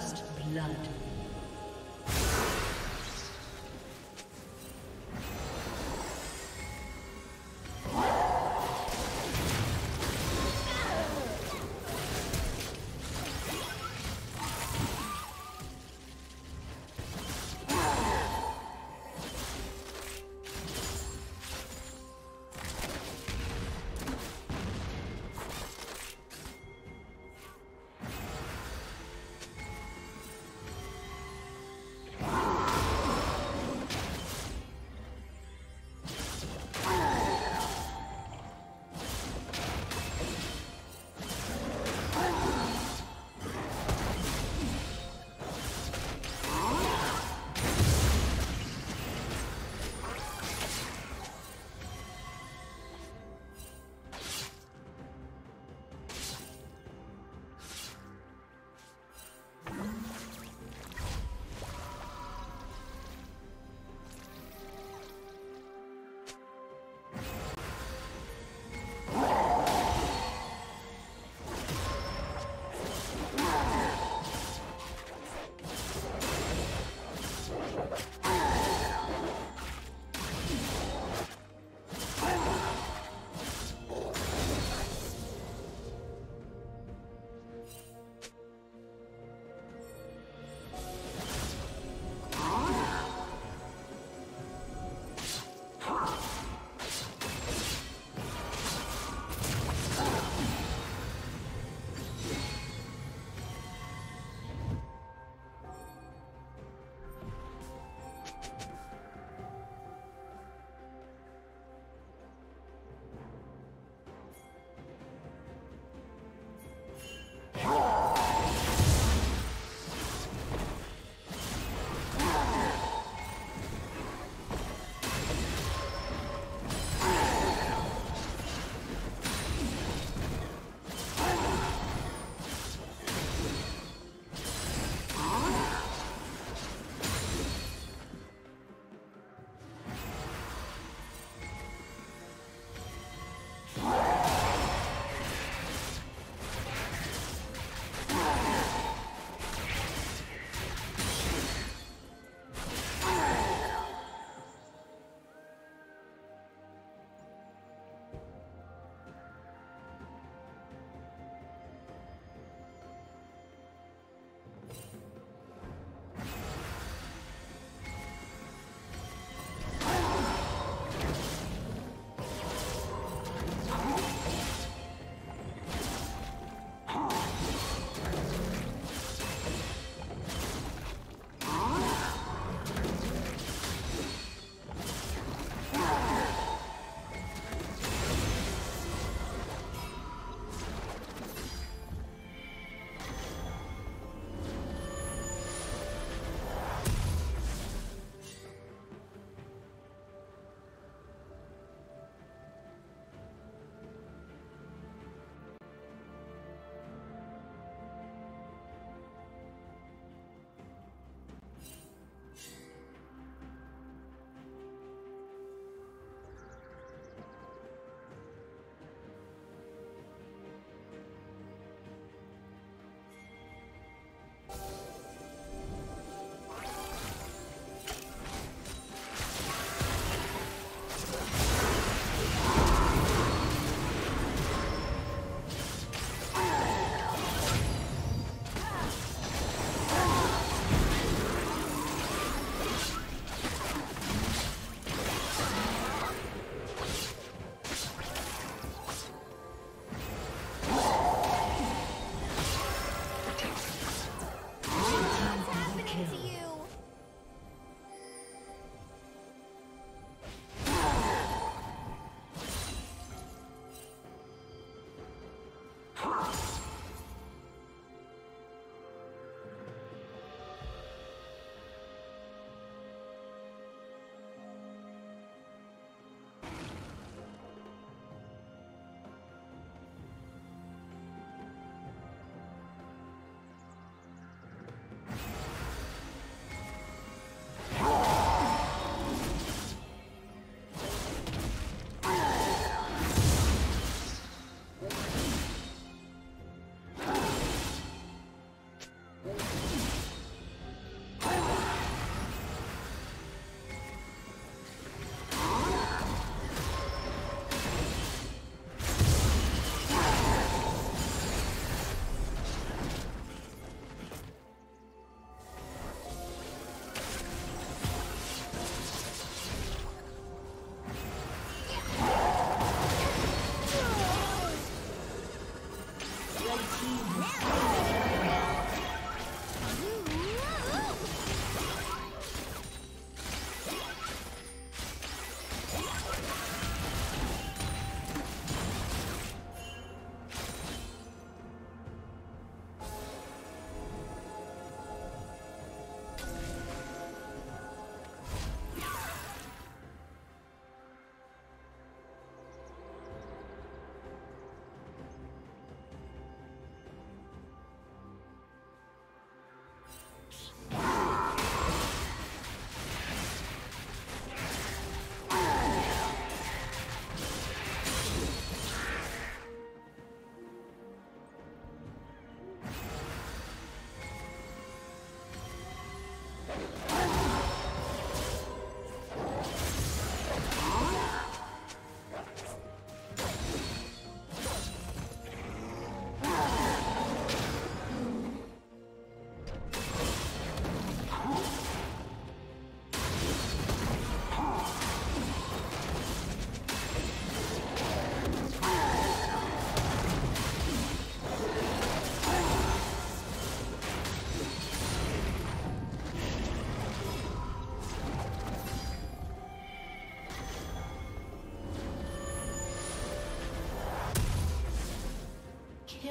First blood.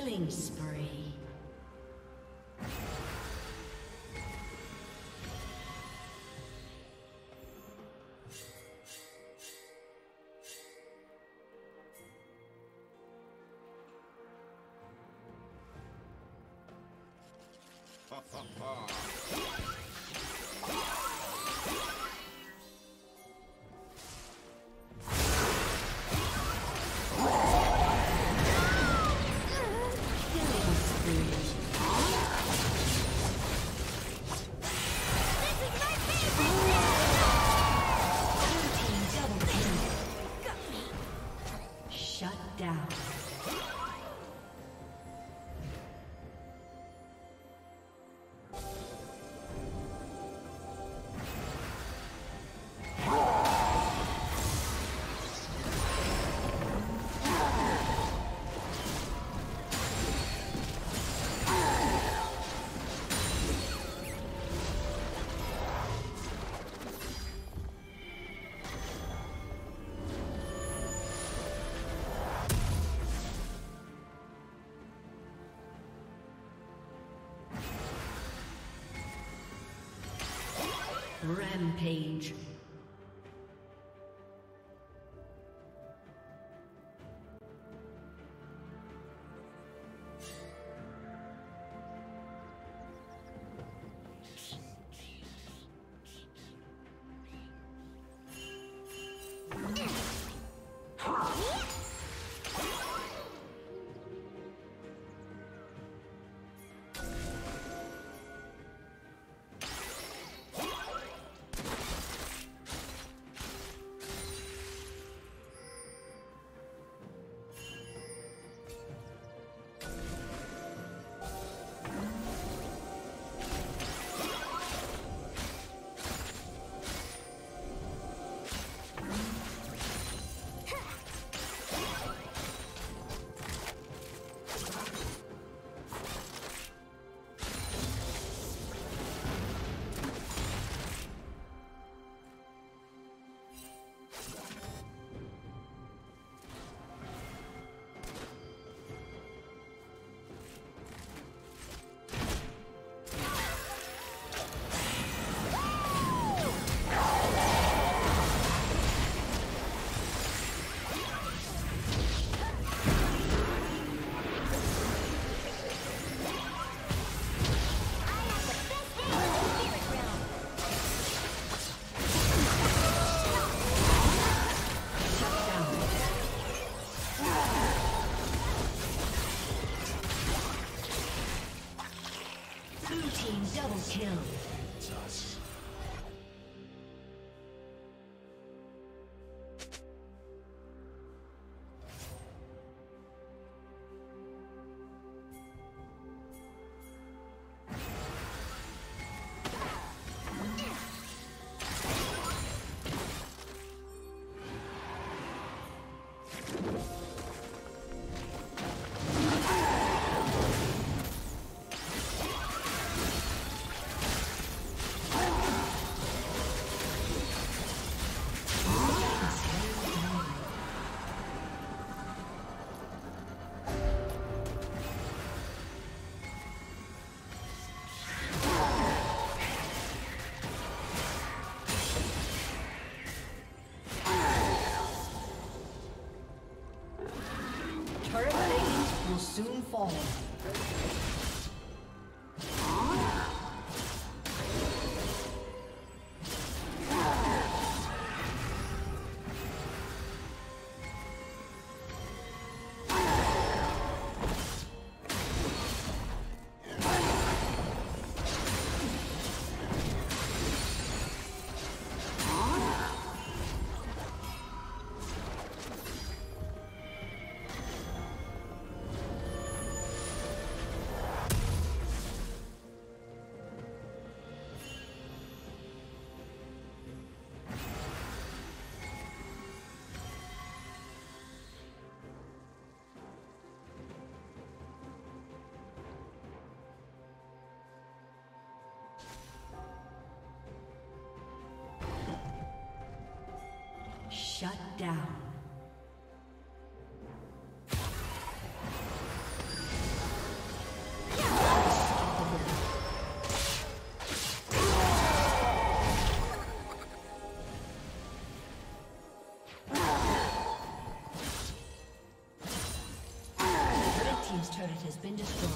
Killing spree. Rampage. Soon fall. Shut down. turret has been destroyed.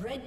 Red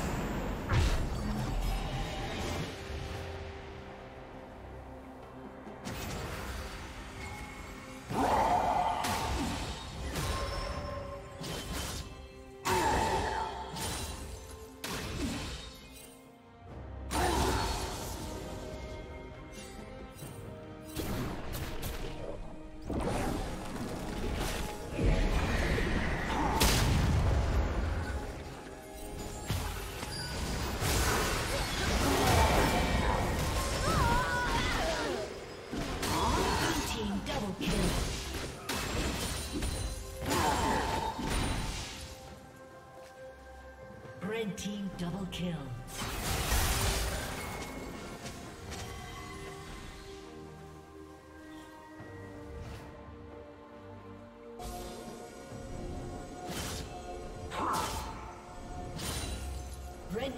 Red team double kill. Red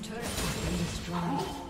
Team's turret has been destroyed.